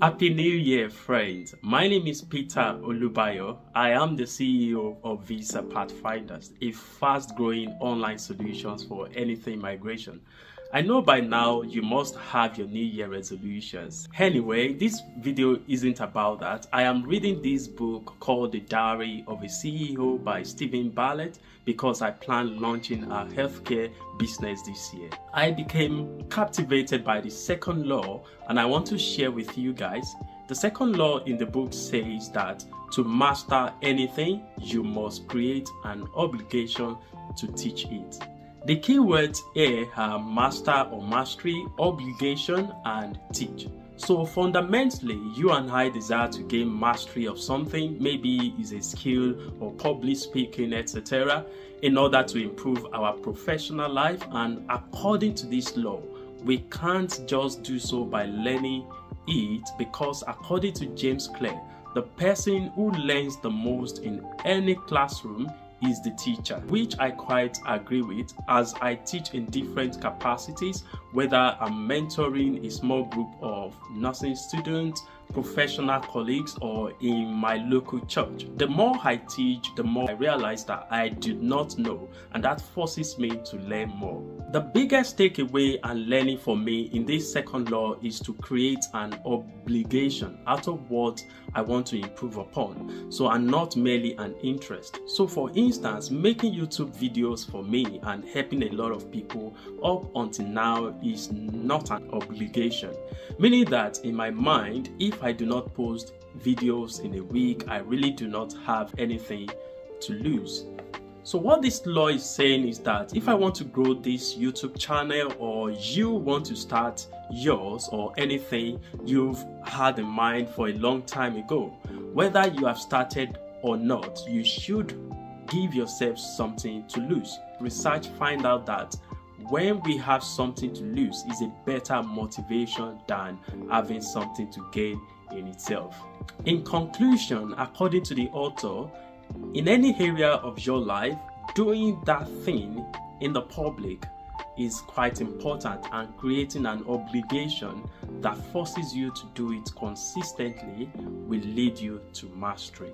Happy New Year, friends. My name is Peter Olubayo. I am the CEO of Visa Pathfinders, a fast-growing online solution for anything migration. I know by now you must have your New Year resolutions. Anyway, this video isn't about that. I am reading this book called The Diary of a CEO by Steven Bartlett because I plan launching a healthcare business this year. I became captivated by the second law and I want to share with you guys. The second law in the book says that to master anything, you must create an obligation to teach it. The key words here are master or mastery, obligation, and teach. So fundamentally, you and I desire to gain mastery of something, maybe is a skill or public speaking, etc., in order to improve our professional life. And according to this law, we can't just do so by learning it, because according to James Clear, the person who learns the most in any classroom is the teacher, which I quite agree with, as I teach in different capacities, whether I'm mentoring a small group of nursing students, professional colleagues, or in my local church. The more I teach, the more I realize that I did not know, and that forces me to learn more. The biggest takeaway and learning for me in this second law is to create an obligation out of what I want to improve upon, so and not merely an interest. So for instance, making YouTube videos for me and helping a lot of people up until now is not an obligation, meaning that in my mind, if I do not post videos in a week, I really do not have anything to lose. So what this law is saying is that if I want to grow this YouTube channel, or you want to start yours, or anything you've had in mind for a long time ago, whether you have started or not, you should give yourself something to lose. Research finds out that when we have something to lose is a better motivation than having something to gain in itself. In conclusion, according to the author, in any area of your life, doing that thing in the public is quite important, and creating an obligation that forces you to do it consistently will lead you to mastery.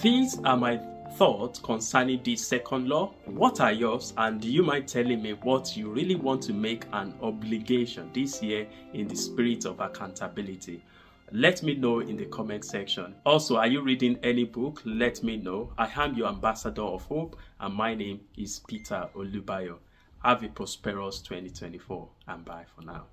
These are my thoughts concerning this second law. What are yours? And do you mind telling me what you really want to make an obligation this year in the spirit of accountability? Let me know in the comment section. Also, are you reading any book? Let me know. I am your ambassador of hope, and my name is Peter Olubayo. Have a prosperous 2024, and bye for now.